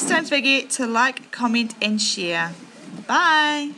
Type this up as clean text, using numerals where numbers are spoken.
please don't forget to like, comment and share. Bye.